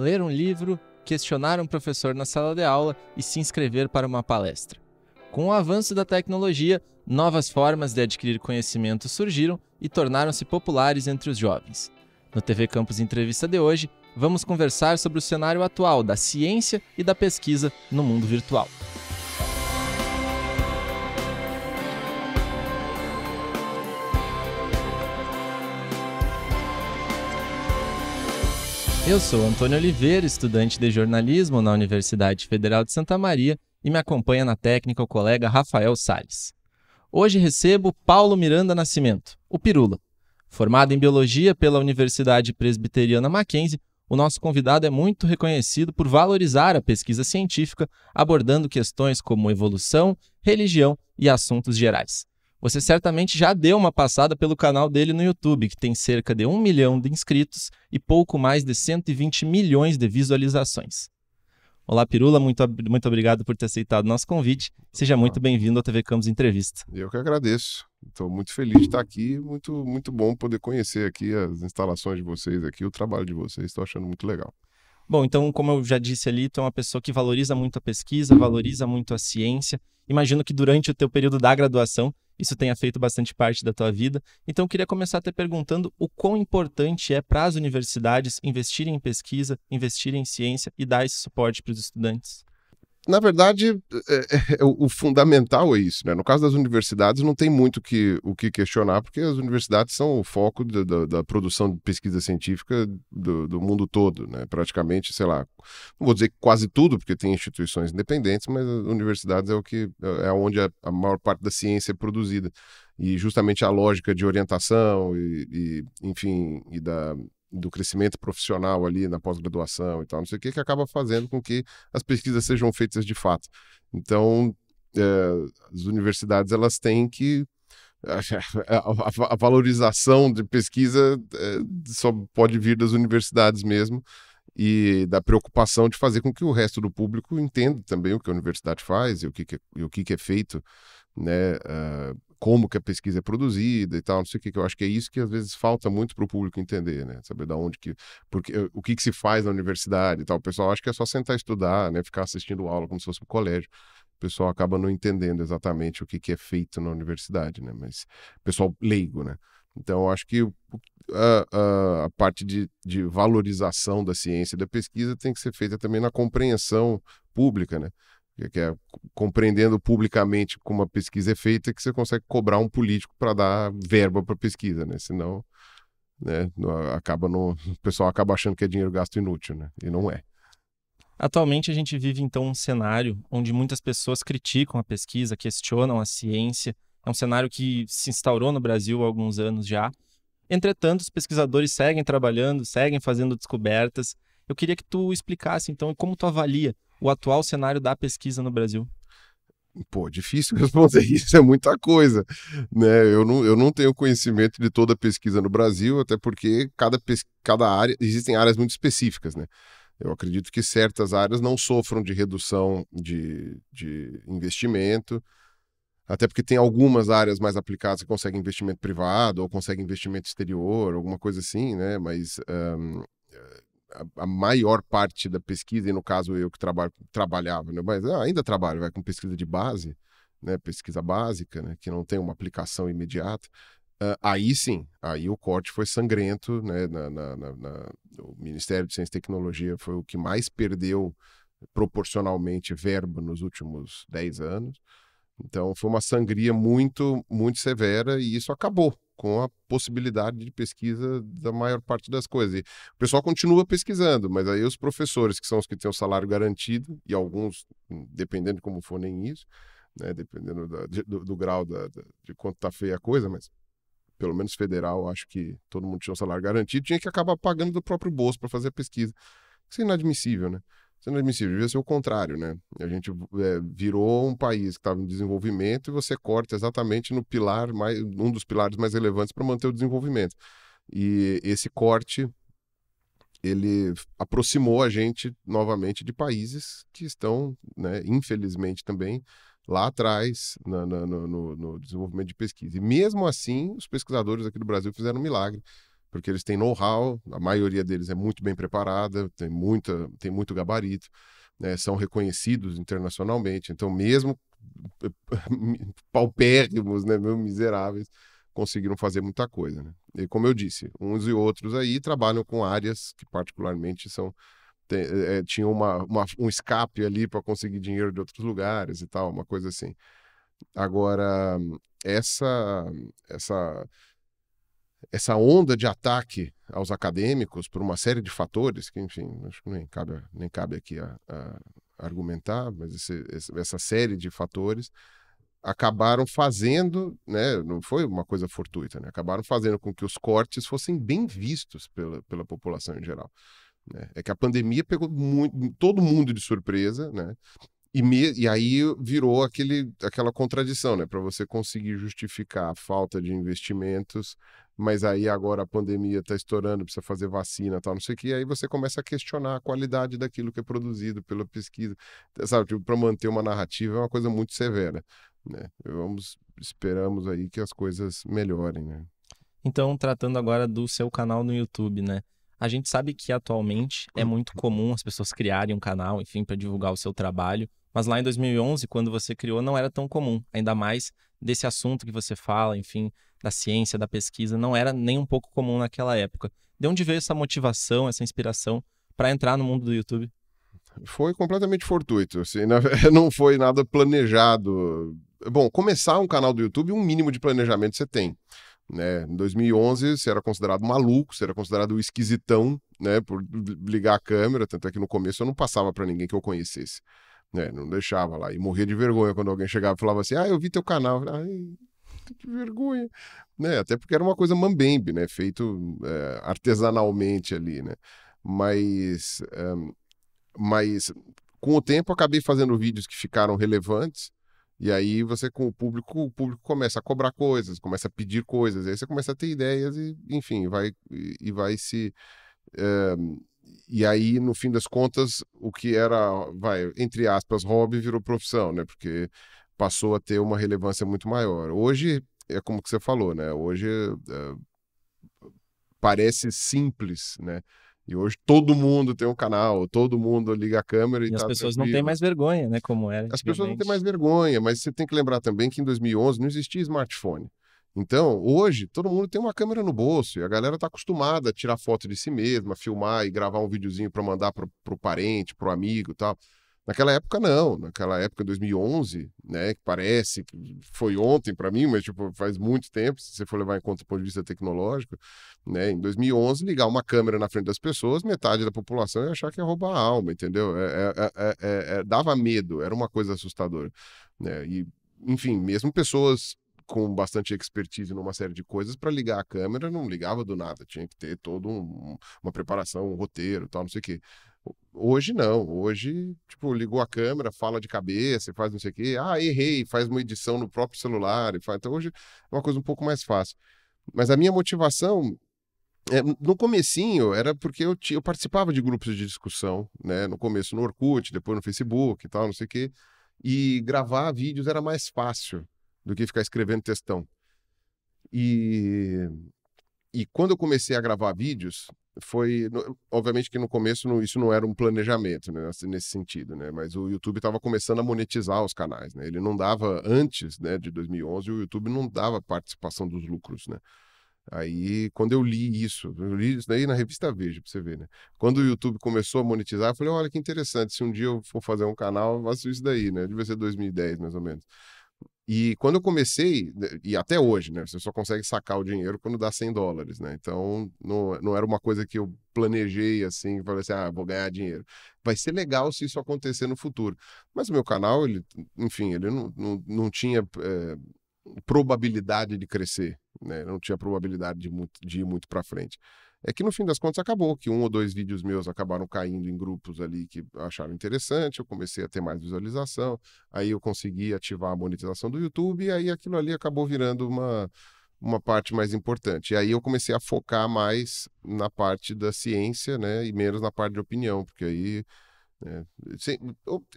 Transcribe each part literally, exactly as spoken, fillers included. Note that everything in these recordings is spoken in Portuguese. ler um livro, questionar um professor na sala de aula e se inscrever para uma palestra. Com o avanço da tecnologia, novas formas de adquirir conhecimento surgiram e tornaram-se populares entre os jovens. No T V Campus Entrevista de hoje, vamos conversar sobre o cenário atual da ciência e da pesquisa no mundo virtual. Eu sou Antônio Oliveira, estudante de jornalismo na Universidade Federal de Santa Maria, e me acompanha na técnica o colega Rafael Salles. Hoje recebo Paulo Miranda Nascimento, o Pirulla. Formado em Biologia pela Universidade Presbiteriana Mackenzie, o nosso convidado é muito reconhecido por valorizar a pesquisa científica, abordando questões como evolução, religião e assuntos gerais. Você certamente já deu uma passada pelo canal dele no YouTube, que tem cerca de um milhão de inscritos e pouco mais de cento e vinte milhões de visualizações. Olá, Pirulla, muito, muito obrigado por ter aceitado o nosso convite. Seja muito bem-vindo ao T V Campus Entrevista. Eu que agradeço. Estou muito feliz de estar aqui. Muito, muito bom poder conhecer aqui as instalações de vocês, aqui, o trabalho de vocês. Estou achando muito legal. Bom, então, como eu já disse ali, tu é uma pessoa que valoriza muito a pesquisa, valoriza muito a ciência. Imagino que durante o teu período da graduação, isso tenha feito bastante parte da tua vida. Então, eu queria começar até perguntando o quão importante é para as universidades investirem em pesquisa, investirem em ciência e dar esse suporte para os estudantes. Na verdade, é, é, o fundamental é isso, né? No caso das universidades, não tem muito que, o que questionar, porque as universidades são o foco da, da, da produção de pesquisa científica do, do mundo todo, né? Praticamente, sei lá, não vou dizer que quase tudo, porque tem instituições independentes, mas as universidades é, o que, é onde a, a maior parte da ciência é produzida. E justamente a lógica de orientação e, e enfim, e da... do crescimento profissional ali na pós-graduação e tal, não sei o que, que acaba fazendo com que as pesquisas sejam feitas de fato. Então, é, as universidades, elas têm que... A, a, a valorização de pesquisa é, só pode vir das universidades mesmo, e da preocupação de fazer com que o resto do público entenda também o que a universidade faz e o que, que, e o que, que é feito, né, uh, como que a pesquisa é produzida e tal, não sei o que, que eu acho que é isso que às vezes falta muito para o público entender, né, saber da onde que, porque, o que que se faz na universidade e tal. O pessoal acha que é só sentar e estudar, né, ficar assistindo aula como se fosse um colégio. O pessoal acaba não entendendo exatamente o que que é feito na universidade, né, mas pessoal leigo, né. Então, eu acho que a, a, a parte de, de valorização da ciência e da pesquisa tem que ser feita também na compreensão pública, né, que é compreendendo publicamente como a pesquisa é feita que você consegue cobrar um político para dar verba para pesquisa, né? Senão, né, acaba no, o pessoal acaba achando que é dinheiro gasto inútil, né? E não é. Atualmente a gente vive então um cenário onde muitas pessoas criticam a pesquisa, questionam a ciência. É um cenário que se instaurou no Brasil há alguns anos já. Entretanto, os pesquisadores seguem trabalhando, seguem fazendo descobertas. Eu queria que tu explicasse então como tu avalia o atual cenário da pesquisa no Brasil? Pô, difícil responder isso, é muita coisa, né? Eu não, eu não tenho conhecimento de toda a pesquisa no Brasil, até porque cada, cada área, existem áreas muito específicas, né? Eu acredito que certas áreas não sofram de redução de, de investimento, até porque tem algumas áreas mais aplicadas que conseguem investimento privado, ou conseguem investimento exterior, alguma coisa assim, né? Mas... Um, a maior parte da pesquisa, e no caso eu que trabalho, trabalhava, né? Mas ainda trabalho vai, com pesquisa de base, né? Pesquisa básica, né? Que não tem uma aplicação imediata, uh, aí sim, aí o corte foi sangrento, né? na, na, na, na... O Ministério de Ciência e Tecnologia foi o que mais perdeu proporcionalmente verba nos últimos dez anos, então foi uma sangria muito, muito severa e isso acabou com a possibilidade de pesquisa da maior parte das coisas. E o pessoal continua pesquisando, mas aí os professores, que são os que têm o salário garantido, e alguns, dependendo de como for, nem isso, né, dependendo da, do, do grau da, da, de quanto tá feia a coisa, mas pelo menos federal, acho que todo mundo tinha o salário garantido, tinha que acabar pagando do próprio bolso para fazer a pesquisa. Isso é inadmissível, né? Isso é inadmissível, devia ser o contrário, né? A gente é, virou um país que estava em desenvolvimento e você corta exatamente no pilar, mais, um dos pilares mais relevantes para manter o desenvolvimento. E esse corte, ele aproximou a gente novamente de países que estão, né, infelizmente também, lá atrás na, na, no, no desenvolvimento de pesquisa. E mesmo assim, os pesquisadores aqui do Brasil fizeram um milagre. porque eles têm know-how, a maioria deles é muito bem preparada, tem, muita, tem muito gabarito, né, são reconhecidos internacionalmente, então mesmo paupérrimos, né, mesmo miseráveis, conseguiram fazer muita coisa, né? E como eu disse, uns e outros aí trabalham com áreas que particularmente são... Tem, é, tinha uma, uma, um escape ali para conseguir dinheiro de outros lugares e tal, uma coisa assim. Agora, essa, essa, essa onda de ataque aos acadêmicos por uma série de fatores, que enfim, acho que nem cabe, nem cabe aqui a, a argumentar, mas esse, essa série de fatores acabaram fazendo, né, não foi uma coisa fortuita, né, acabaram fazendo com que os cortes fossem bem vistos pela, pela população em geral. É que a pandemia pegou muito, todo mundo de surpresa, né? E, me, e aí virou aquele, aquela contradição, né? Para você conseguir justificar a falta de investimentos, mas aí agora a pandemia está estourando, precisa fazer vacina, tal, não sei o que, e aí você começa a questionar a qualidade daquilo que é produzido pela pesquisa, sabe? Tipo, para manter uma narrativa é uma coisa muito severa, né? Vamos, esperamos aí que as coisas melhorem, né? Então, tratando agora do seu canal no YouTube, né? A gente sabe que atualmente é muito comum as pessoas criarem um canal, enfim, para divulgar o seu trabalho. Mas lá em dois mil e onze, quando você criou, não era tão comum. Ainda mais desse assunto que você fala, enfim, da ciência, da pesquisa, não era nem um pouco comum naquela época. De onde veio essa motivação, essa inspiração para entrar no mundo do YouTube? Foi completamente fortuito, assim, não foi nada planejado. Bom, começar um canal do YouTube, um mínimo de planejamento você tem. Né? Em dois mil e onze, você era considerado maluco, você era considerado esquisitão, né? Por ligar a câmera, tanto é que no começo eu não passava para ninguém que eu conhecesse, né? Não deixava lá, e morria de vergonha quando alguém chegava e falava assim, ah, eu vi teu canal, ai, que vergonha, né? Até porque era uma coisa mambembe, né? Feito é, artesanalmente ali, né? Mas, é, mas com o tempo eu acabei fazendo vídeos que ficaram relevantes. E aí você com o público, o público começa a cobrar coisas, começa a pedir coisas, aí você começa a ter ideias e, enfim, vai, e vai se... Uh, e aí, no fim das contas, o que era, vai, entre aspas, hobby virou profissão, né? Porque passou a ter uma relevância muito maior. Hoje, é como que você falou, né? Hoje uh, parece simples, né? E hoje todo mundo tem um canal, todo mundo liga a câmera e, e as tá pessoas tranquilo. Não têm mais vergonha, né, como era. As pessoas não têm mais vergonha, mas você tem que lembrar também que em dois mil e onze não existia smartphone. Então, hoje, todo mundo tem uma câmera no bolso e a galera tá acostumada a tirar foto de si mesma, filmar e gravar um videozinho para mandar pro, pro parente, pro amigo e tal. Naquela época, não. Naquela época, em dois mil e onze, né, que parece que foi ontem para mim, mas tipo, faz muito tempo, se você for levar em conta o ponto de vista tecnológico, né, em dois mil e onze, ligar uma câmera na frente das pessoas, metade da população ia achar que ia roubar a alma, entendeu? É, é, é, é, é, dava medo, era uma coisa assustadora, né? E, enfim, mesmo pessoas com bastante expertise numa série de coisas, para ligar a câmera, não ligava do nada, tinha que ter toda um, uma preparação, um roteiro, tal, não sei o quê. Hoje não, hoje, tipo, ligou a câmera, fala de cabeça, faz não sei o quê, ah, errei, faz uma edição no próprio celular, e faz... Então hoje é uma coisa um pouco mais fácil. Mas a minha motivação, é, no comecinho, era porque eu, eu participava de grupos de discussão, né, no começo no Orkut, depois no Facebook e tal, não sei o quê, e gravar vídeos era mais fácil do que ficar escrevendo textão. E... E quando eu comecei a gravar vídeos, foi... Obviamente que no começo não, isso não era um planejamento, né, nesse sentido, né? Mas o YouTube estava começando a monetizar os canais, né? Ele não dava... Antes, né, de dois mil e onze, o YouTube não dava participação dos lucros, né? Aí, quando eu li isso, eu li isso daí na revista Veja, pra você ver, né? Quando o YouTube começou a monetizar, eu falei, olha que interessante, se um dia eu for fazer um canal, eu faço isso daí, né? Devia ser dois mil e dez, mais ou menos. E quando eu comecei, e até hoje, né, você só consegue sacar o dinheiro quando dá cem dólares, né? Então, não, não era uma coisa que eu planejei assim, falei assim, ah, vou ganhar dinheiro. Vai ser legal se isso acontecer no futuro. Mas o meu canal, ele, enfim, ele não, não, não tinha é, probabilidade de crescer, né? Não tinha probabilidade de, muito, de ir muito para frente. É que no fim das contas acabou, que um ou dois vídeos meus acabaram caindo em grupos ali que acharam interessante, eu comecei a ter mais visualização, aí eu consegui ativar a monetização do YouTube, e aí aquilo ali acabou virando uma, uma parte mais importante. E aí eu comecei a focar mais na parte da ciência, né, e menos na parte de opinião, porque aí... É, sem,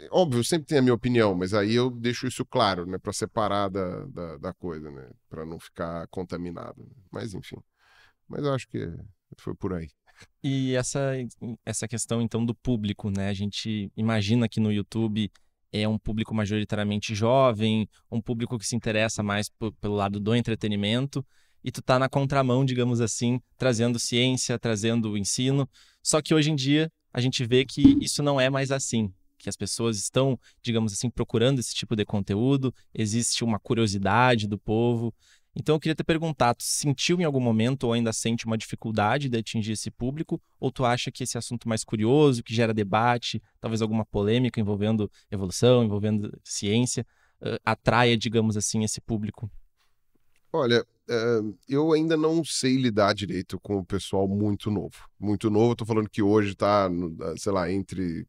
óbvio, sempre tem a minha opinião, mas aí eu deixo isso claro, né, para separar da, da, da coisa, né, para não ficar contaminado. Mas enfim... mas eu acho que foi por aí. E essa, essa questão, então, do público, né? A gente imagina que no YouTube é um público majoritariamente jovem, um público que se interessa mais pelo lado do entretenimento, e tu tá na contramão, digamos assim, trazendo ciência, trazendo ensino. Só que hoje em dia a gente vê que isso não é mais assim, que as pessoas estão, digamos assim, procurando esse tipo de conteúdo, existe uma curiosidade do povo. Então eu queria te perguntar, tu sentiu em algum momento ou ainda sente uma dificuldade de atingir esse público? Ou tu acha que esse assunto mais curioso, que gera debate, talvez alguma polêmica envolvendo evolução, envolvendo ciência, uh, atraia, digamos assim, esse público? Olha, uh, eu ainda não sei lidar direito com o pessoal muito novo. Muito novo, eu tô falando que hoje tá, sei lá, entre...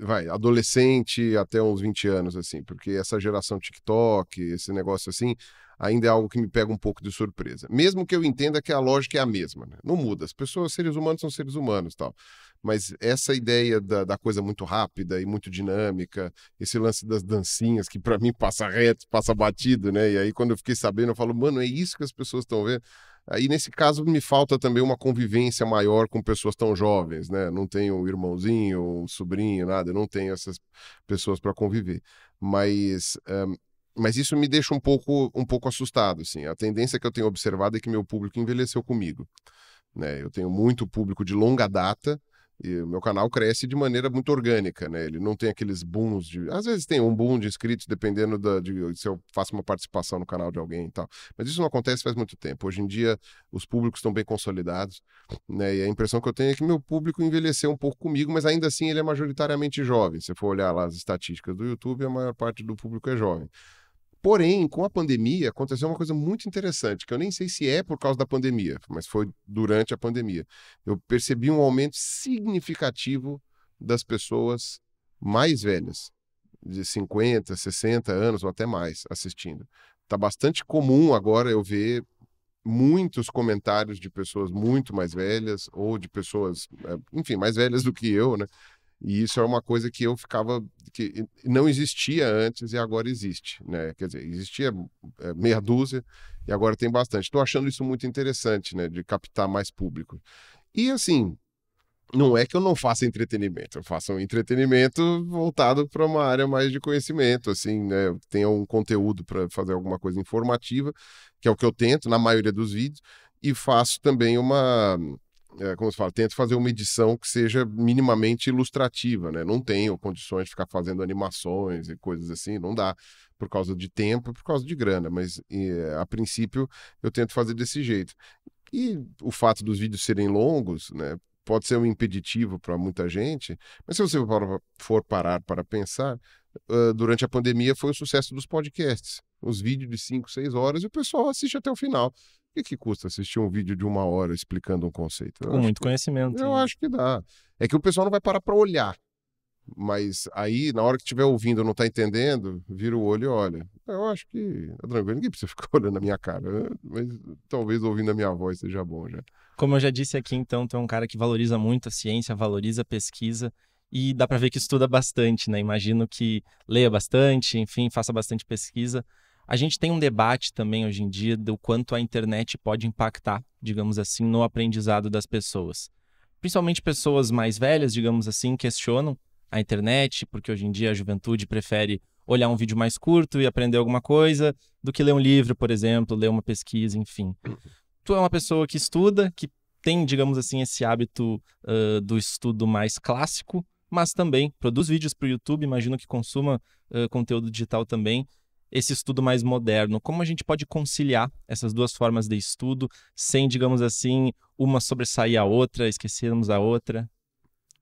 vai, adolescente até uns vinte anos, assim, porque essa geração TikTok, esse negócio assim, ainda é algo que me pega um pouco de surpresa. Mesmo que eu entenda que a lógica é a mesma, né? Não muda. As pessoas, seres humanos são seres humanos, tal. Mas essa ideia da, da coisa muito rápida e muito dinâmica, esse lance das dancinhas, que pra mim passa reto, passa batido, né? E aí quando eu fiquei sabendo, eu falo, mano, é isso que as pessoas estão vendo? Aí, nesse caso, me falta também uma convivência maior com pessoas tão jovens, né? Não tenho um irmãozinho, um sobrinho, nada. Eu não tenho essas pessoas para conviver. Mas, um, mas isso me deixa um pouco, um pouco assustado, assim. A tendência que eu tenho observado é que meu público envelheceu comigo, né? Eu tenho muito público de longa data e o meu canal cresce de maneira muito orgânica, né? Ele não tem aqueles booms de... Às vezes tem um boom de inscritos, dependendo da, de se eu faço uma participação no canal de alguém e tal. Mas isso não acontece faz muito tempo. Hoje em dia, os públicos estão bem consolidados, né? E a impressão que eu tenho é que meu público envelheceu um pouco comigo, mas ainda assim ele é majoritariamente jovem. Se for olhar lá as estatísticas do YouTube, a maior parte do público é jovem. Porém, com a pandemia, aconteceu uma coisa muito interessante, que eu nem sei se é por causa da pandemia, mas foi durante a pandemia. Eu percebi um aumento significativo das pessoas mais velhas, de cinquenta, sessenta anos ou até mais, assistindo. Tá bastante comum agora eu ver muitos comentários de pessoas muito mais velhas ou de pessoas, enfim, mais velhas do que eu, né? E isso é uma coisa que eu ficava... que não existia antes e agora existe, né? Quer dizer, existia meia dúzia e agora tem bastante. Estou achando isso muito interessante, né? De captar mais público. E assim, não é que eu não faça entretenimento. Eu faço um entretenimento voltado para uma área mais de conhecimento, assim, né? Eu tenho um conteúdo para fazer alguma coisa informativa, que é o que eu tento na maioria dos vídeos, e faço também uma... É, como se fala, tento fazer uma edição que seja minimamente ilustrativa, né? Não tenho condições de ficar fazendo animações e coisas assim, não dá, por causa de tempo, por causa de grana, mas e, a princípio eu tento fazer desse jeito. E o fato dos vídeos serem longos, né, pode ser um impeditivo para muita gente, mas se você for parar para pensar, uh, durante a pandemia foi o sucesso dos podcasts, os vídeos de cinco, seis horas e o pessoal assiste até o final. O que custa assistir um vídeo de uma hora explicando um conceito? Eu Com muito que, conhecimento. Eu hein? acho que dá. É que o pessoal não vai parar para olhar. Mas aí, na hora que estiver ouvindo e não está entendendo, vira o olho e olha. Eu acho que é tranquilo, ninguém precisa ficar olhando a minha cara. Mas talvez ouvindo a minha voz seja bom já. Como eu já disse aqui, então, tu é um cara que valoriza muito a ciência, valoriza a pesquisa. E dá para ver que estuda bastante, né? Imagino que leia bastante, enfim, faça bastante pesquisa. A gente tem um debate também hoje em dia do quanto a internet pode impactar, digamos assim, no aprendizado das pessoas. Principalmente pessoas mais velhas, digamos assim, questionam a internet, porque hoje em dia a juventude prefere olhar um vídeo mais curto e aprender alguma coisa do que ler um livro, por exemplo, ler uma pesquisa, enfim. Tu é uma pessoa que estuda, que tem, digamos assim, esse hábito uh, do estudo mais clássico, mas também produz vídeos para o YouTube, imagino que consuma uh, conteúdo digital também. Esse estudo mais moderno, como a gente pode conciliar essas duas formas de estudo sem, digamos assim, uma sobressair a outra, esquecermos a outra?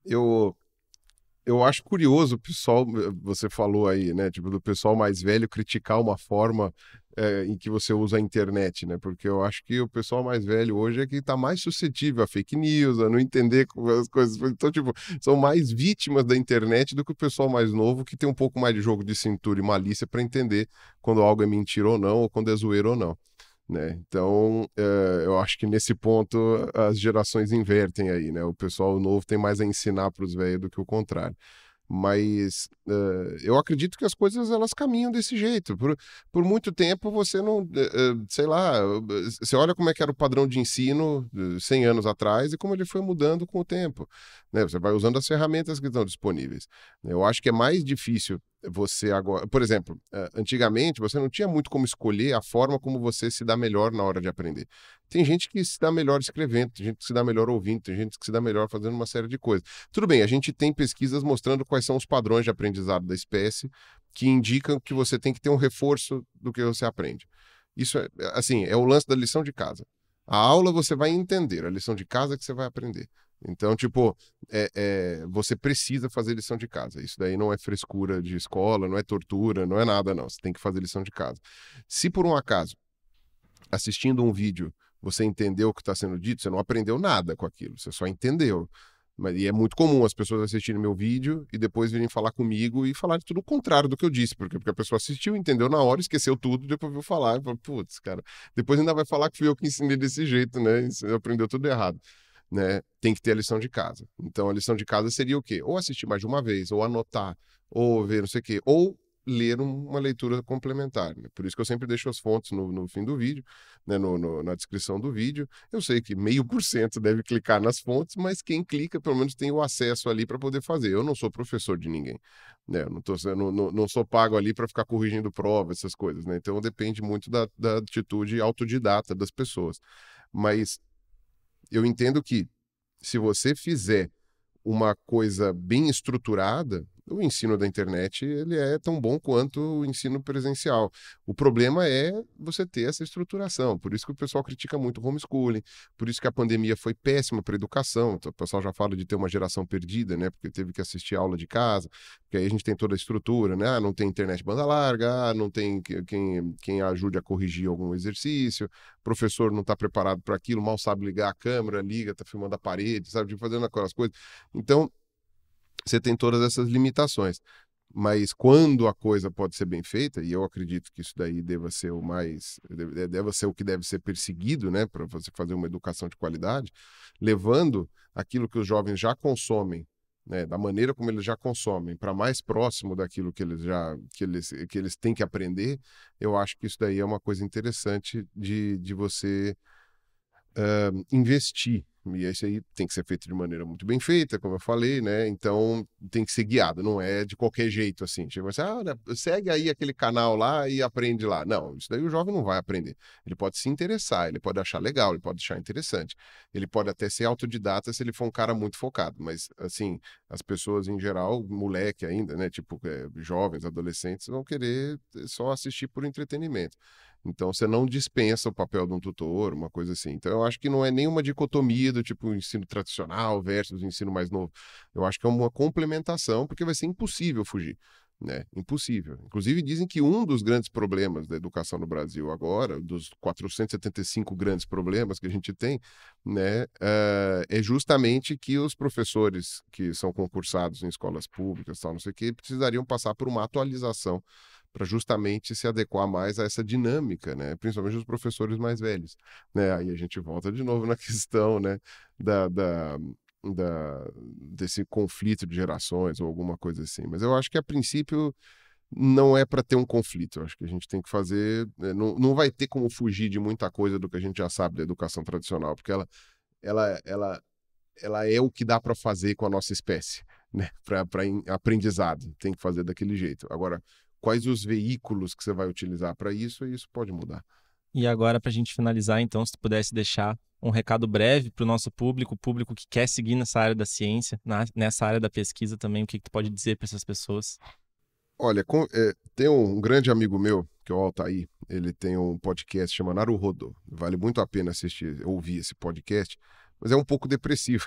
Eu, eu acho curioso o pessoal, você falou aí, né, tipo, do pessoal mais velho criticar uma forma é, em que você usa a internet, né, porque eu acho que o pessoal mais velho hoje é que tá mais suscetível a fake news, a não entender as coisas, então, tipo, são mais vítimas da internet do que o pessoal mais novo, que tem um pouco mais de jogo de cintura e malícia para entender quando algo é mentira ou não, ou quando é zoeira ou não, né? Então, uh, eu acho que nesse ponto as gerações invertem aí, né? O pessoal novo tem mais a ensinar para os velhos do que o contrário. Mas uh, eu acredito que as coisas elas caminham desse jeito. Por, por muito tempo você não, uh, sei lá, você olha como é que era o padrão de ensino uh, cem anos atrás e como ele foi mudando com o tempo, né? Você vai usando as ferramentas que estão disponíveis. Eu acho que é mais difícil você agora... Por exemplo, uh, antigamente você não tinha muito como escolher a forma como você se dá melhor na hora de aprender. Tem gente que se dá melhor escrevendo, tem gente que se dá melhor ouvindo, tem gente que se dá melhor fazendo uma série de coisas. Tudo bem, a gente tem pesquisas mostrando quais são os padrões de aprendizado da espécie que indicam que você tem que ter um reforço do que você aprende. Isso é, assim, é o lance da lição de casa. A aula você vai entender, a lição de casa é que você vai aprender. Então, tipo, é, é, você precisa fazer lição de casa. Isso daí não é frescura de escola, não é tortura, não é nada, não. Você tem que fazer lição de casa. Se por um acaso, assistindo um vídeo, você entendeu o que está sendo dito, você não aprendeu nada com aquilo, você só entendeu. E é muito comum as pessoas assistirem meu vídeo e depois virem falar comigo e falar de tudo o contrário do que eu disse, porque, porque a pessoa assistiu, entendeu na hora, esqueceu tudo, depois viu falar, putz, cara, depois ainda vai falar que fui eu que ensinei desse jeito, né? Aprendeu tudo errado, né? Tem que ter a lição de casa. Então a lição de casa seria o quê? Ou assistir mais de uma vez, ou anotar, ou ver não sei o quê, ou ler uma leitura complementar, né? Por isso que eu sempre deixo as fontes no, no fim do vídeo, né? no, no, na descrição do vídeo. Eu sei que meio por cento deve clicar nas fontes, mas quem clica pelo menos tem o acesso ali para poder fazer. Eu não sou professor de ninguém, né? Eu não, tô, eu não, não, não sou pago ali para ficar corrigindo prova, essas coisas, né? Então depende muito da, da atitude autodidata das pessoas. Mas eu entendo que se você fizer uma coisa bem estruturada, o ensino da internet ele é tão bom quanto o ensino presencial. O problema é você ter essa estruturação. Por isso que o pessoal critica muito o homeschooling, por isso que a pandemia foi péssima para a educação. Então, o pessoal já fala de ter uma geração perdida, né? Porque teve que assistir aula de casa, porque aí a gente tem toda a estrutura, né? Ah, não tem internet banda larga, ah, não tem quem, quem ajude a corrigir algum exercício, o professor não está preparado para aquilo, mal sabe ligar a câmera, liga, está filmando a parede, sabe, fazendo aquelas coisas. Então, você tem todas essas limitações, mas quando a coisa pode ser bem feita, e eu acredito que isso daí deva ser o mais, deva ser o que deve ser perseguido, né, para você fazer uma educação de qualidade, levando aquilo que os jovens já consomem, né, da maneira como eles já consomem, para mais próximo daquilo que eles já que eles que eles têm que aprender. Eu acho que isso daí é uma coisa interessante de de você uh, investir. E isso aí tem que ser feito de maneira muito bem feita, como eu falei, né? Então tem que ser guiado, não é de qualquer jeito assim. Tipo assim, ah, segue aí aquele canal lá e aprende lá. Não, isso daí o jovem não vai aprender. Ele pode se interessar, ele pode achar legal, ele pode achar interessante. Ele pode até ser autodidata se ele for um cara muito focado, mas assim, as pessoas em geral, moleque ainda, né? Tipo, é, jovens, adolescentes, vão querer só assistir por entretenimento. Então, você não dispensa o papel de um tutor, uma coisa assim. Então, eu acho que não é nenhuma dicotomia do tipo ensino tradicional versus ensino mais novo. Eu acho que é uma complementação, porque vai ser impossível fugir, né? Impossível. Inclusive, dizem que um dos grandes problemas da educação no Brasil agora, dos quatrocentos e setenta e cinco grandes problemas que a gente tem, né, uh, é justamente que os professores que são concursados em escolas públicas, tal, não sei o quê, precisariam passar por uma atualização para justamente se adequar mais a essa dinâmica, né? Principalmente os professores mais velhos, né? Aí a gente volta de novo na questão, né, da, da, da, desse conflito de gerações ou alguma coisa assim. Mas eu acho que a princípio não é para ter um conflito. Eu acho que a gente tem que fazer... Não, não vai ter como fugir de muita coisa do que a gente já sabe da educação tradicional, porque ela, ela, ela, ela é o que dá para fazer com a nossa espécie, né? Para aprendizado. Tem que fazer daquele jeito. Agora, quais os veículos que você vai utilizar para isso, e isso pode mudar. E agora, para a gente finalizar, então, se tu pudesse deixar um recado breve para o nosso público, o público que quer seguir nessa área da ciência, na, nessa área da pesquisa também, o que, que tu pode dizer para essas pessoas? Olha, com, é, tem um grande amigo meu, que é o Altair, ele tem um podcast chamado Naruhodo. Vale muito a pena assistir, ouvir esse podcast, mas é um pouco depressivo,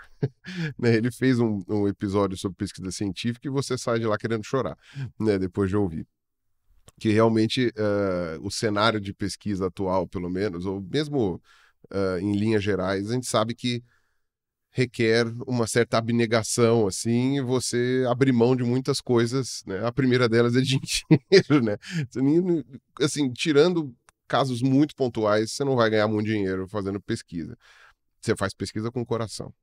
né? Ele fez um, um episódio sobre pesquisa científica e você sai de lá querendo chorar, né? Depois de ouvir. Que realmente uh, o cenário de pesquisa atual, pelo menos, ou mesmo uh, em linhas gerais, a gente sabe que requer uma certa abnegação, assim, e você abrir mão de muitas coisas, né? A primeira delas é dinheiro, né? Assim, tirando casos muito pontuais, você não vai ganhar muito dinheiro fazendo pesquisa. Você faz pesquisa com o coração,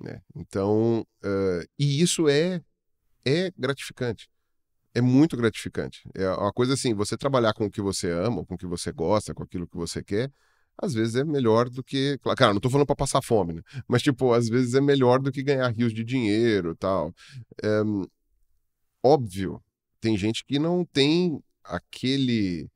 né? Então, uh, e isso é... é gratificante. É muito gratificante. É uma coisa assim, você trabalhar com o que você ama, com o que você gosta, com aquilo que você quer, às vezes é melhor do que... Cara, não tô falando pra passar fome, né? Mas, tipo, às vezes é melhor do que ganhar rios de dinheiro e tal. É... Óbvio, tem gente que não tem aquele,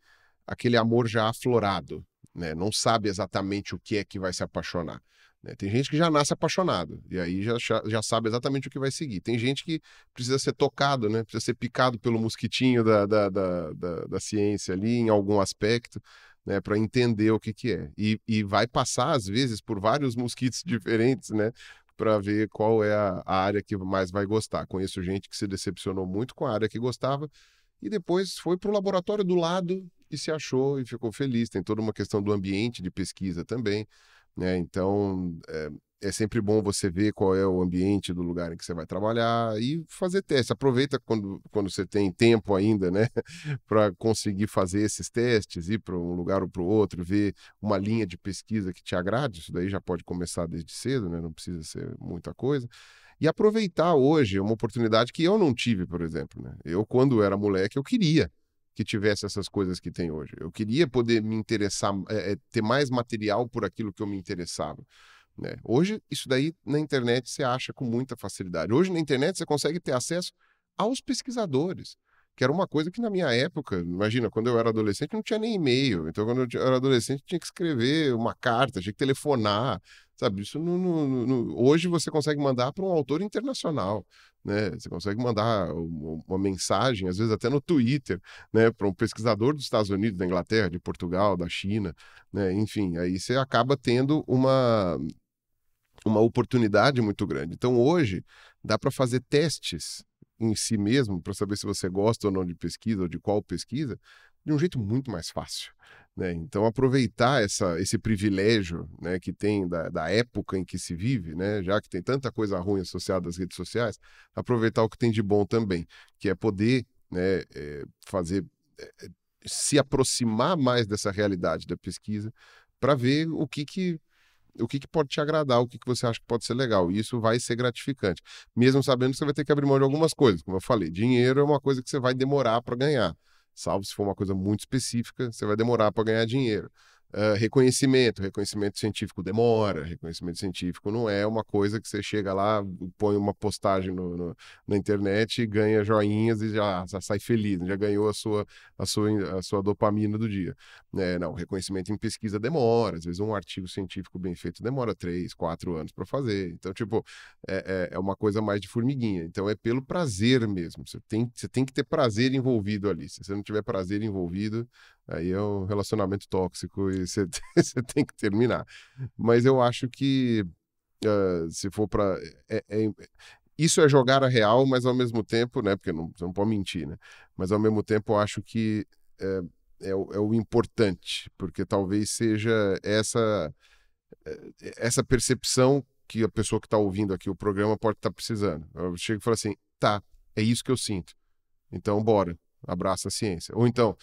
aquele amor já aflorado, né? Não sabe exatamente o que é que vai se apaixonar. Né? Tem gente que já nasce apaixonado, e aí já, já sabe exatamente o que vai seguir. Tem gente que precisa ser tocado, né? Precisa ser picado pelo mosquitinho da, da, da, da, da ciência ali, em algum aspecto, né? Para entender o que que é. E, e vai passar, às vezes, por vários mosquitos diferentes, né? Para ver qual é a, a área que mais vai gostar. Conheço gente que se decepcionou muito com a área que gostava, e depois foi para o laboratório do lado e se achou e ficou feliz. Tem toda uma questão do ambiente de pesquisa também, né? Então, é, é sempre bom você ver qual é o ambiente do lugar em que você vai trabalhar e fazer teste. Aproveita quando, quando você tem tempo ainda, né? Para conseguir fazer esses testes, ir para um lugar ou para o outro, ver uma linha de pesquisa que te agrade. Isso daí já pode começar desde cedo, né? Não precisa ser muita coisa. E aproveitar hoje uma oportunidade que eu não tive, por exemplo, né? Eu, quando era moleque, eu queria que tivesse essas coisas que tem hoje. Eu queria poder me interessar, é, ter mais material por aquilo que eu me interessava, né? Hoje, isso daí, na internet, você acha com muita facilidade. Hoje, na internet, você consegue ter acesso aos pesquisadores, que era uma coisa que na minha época, imagina, quando eu era adolescente, não tinha nem e-mail. Então, quando eu era adolescente, tinha que escrever uma carta, tinha que telefonar, sabe? Isso no, no, no... Hoje você consegue mandar para um autor internacional, né? Você consegue mandar uma mensagem, às vezes até no Twitter, né? Para um pesquisador dos Estados Unidos, da Inglaterra, de Portugal, da China, né? Enfim, aí você acaba tendo uma... uma oportunidade muito grande. Então, hoje, dá para fazer testes em si mesmo, para saber se você gosta ou não de pesquisa, ou de qual pesquisa, de um jeito muito mais fácil, né? Então, aproveitar essa, esse privilégio, né, que tem da, da época em que se vive, né, já que tem tanta coisa ruim associada às redes sociais, aproveitar o que tem de bom também, que é poder, né, é, fazer, é, se aproximar mais dessa realidade da pesquisa, para ver o que que o que, que pode te agradar, o que, que você acha que pode ser legal. E isso vai ser gratificante. Mesmo sabendo que você vai ter que abrir mão de algumas coisas. Como eu falei, dinheiro é uma coisa que você vai demorar para ganhar. Salvo se for uma coisa muito específica, você vai demorar para ganhar dinheiro. Uh, reconhecimento. Reconhecimento científico demora. Reconhecimento científico não é uma coisa que você chega lá, põe uma postagem no, no, na internet, ganha joinhas e já, já sai feliz, já ganhou a sua, a sua, a sua dopamina do dia. É, não, reconhecimento em pesquisa demora. Às vezes um artigo científico bem feito demora três, quatro anos para fazer. Então, tipo, é, é uma coisa mais de formiguinha. Então, é pelo prazer mesmo. Você tem, você tem que ter prazer envolvido ali. Se você não tiver prazer envolvido, aí é um relacionamento tóxico e você tem que terminar. Mas eu acho que uh, se for para... É, é, isso é jogar a real, mas ao mesmo tempo, né? Porque não, você não pode mentir, né? Mas ao mesmo tempo eu acho que é, é, é, o, é o importante, porque talvez seja essa, essa percepção que a pessoa que está ouvindo aqui o programa pode estar tá precisando. Eu chego e falo assim, tá, é isso que eu sinto. Então bora, abraça a ciência. Ou então,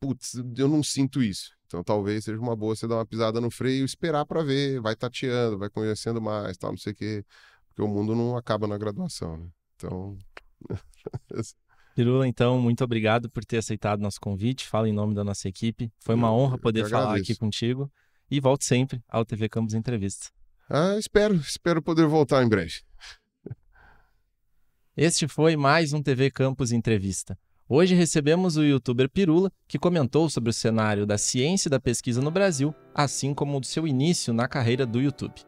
putz, eu não sinto isso. Então talvez seja uma boa você dar uma pisada no freio, esperar para ver, vai tateando, vai conhecendo mais, tal, não sei o quê. Porque o mundo não acaba na graduação, né? Então... Pirulla, então, muito obrigado por ter aceitado nosso convite. Fala em nome da nossa equipe. Foi uma eu, honra poder falar aqui contigo. E volte sempre ao T V Campus Entrevista. Ah, espero. Espero poder voltar em breve. Este foi mais um T V Campus Entrevista. Hoje recebemos o youtuber Pirulla, que comentou sobre o cenário da ciência e da pesquisa no Brasil, assim como do seu início na carreira do YouTube.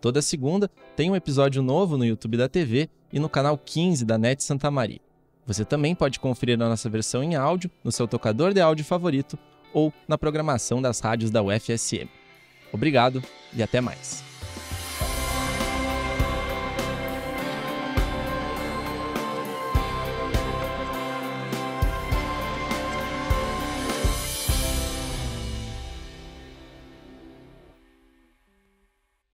Toda segunda tem um episódio novo no YouTube da T V e no canal quinze da Net Santa Maria. Você também pode conferir a nossa versão em áudio no seu tocador de áudio favorito ou na programação das rádios da U F S M. Obrigado e até mais!